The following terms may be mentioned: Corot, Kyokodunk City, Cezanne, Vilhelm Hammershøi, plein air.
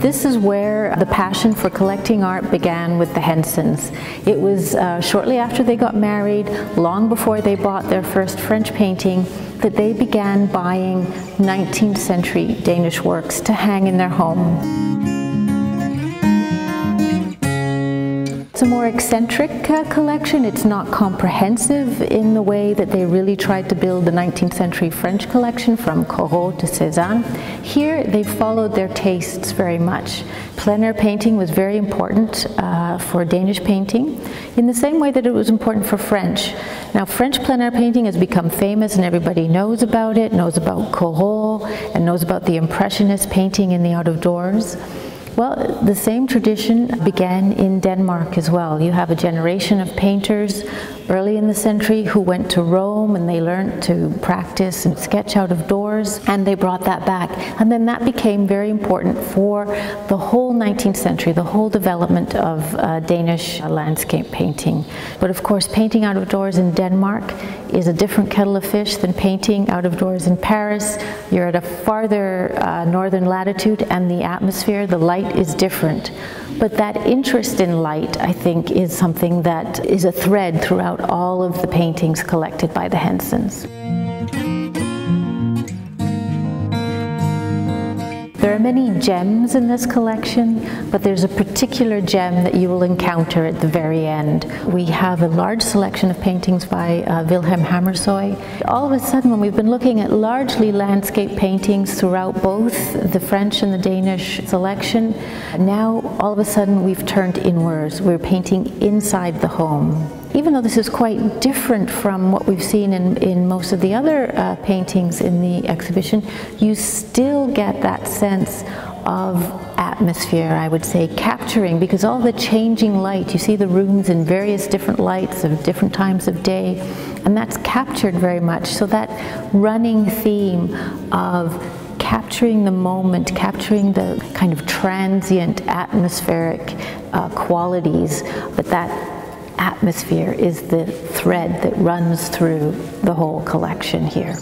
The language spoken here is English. This is where the passion for collecting art began with the Hensons. It was shortly after they got married, long before they bought their first French painting, that they began buying 19th century Danish works to hang in their home. It's a more eccentric collection. It's not comprehensive in the way that they really tried to build the 19th century French collection from Corot to Cezanne. Here they followed their tastes very much. Plein air painting was very important for Danish painting in the same way that it was important for French. Now French plein air painting has become famous and everybody knows about it, knows about Corot and knows about the Impressionist painting in the out of doors. Well, the same tradition began in Denmark as well. You have a generation of painters early in the century who went to Rome and they learned to practice and sketch out of doors, and they brought that back. And then that became very important for the whole 19th century, the whole development of Danish landscape painting. But of course, painting out of doors in Denmark is a different kettle of fish than painting out of doors in Paris. You're at a farther northern latitude and the atmosphere, the light is different. But that interest in light, I think, is something that is a thread throughout all of the paintings collected by the Hensons. There are many gems in this collection, but there's a particular gem that you will encounter at the very end. We have a large selection of paintings by Vilhelm Hammershøi. All of a sudden, when we've been looking at largely landscape paintings throughout both the French and the Danish selection, now all of a sudden we've turned inwards. We're painting inside the home. Even though this is quite different from what we've seen in most of the other paintings in the exhibition, you still get that sense of atmosphere, I would say, capturing, because all the changing light, you see the rooms in various different lights of different times of day, and that's captured very much. So that running theme of capturing the moment, capturing the kind of transient atmospheric qualities, but that atmosphere is the thread that runs through the whole collection here.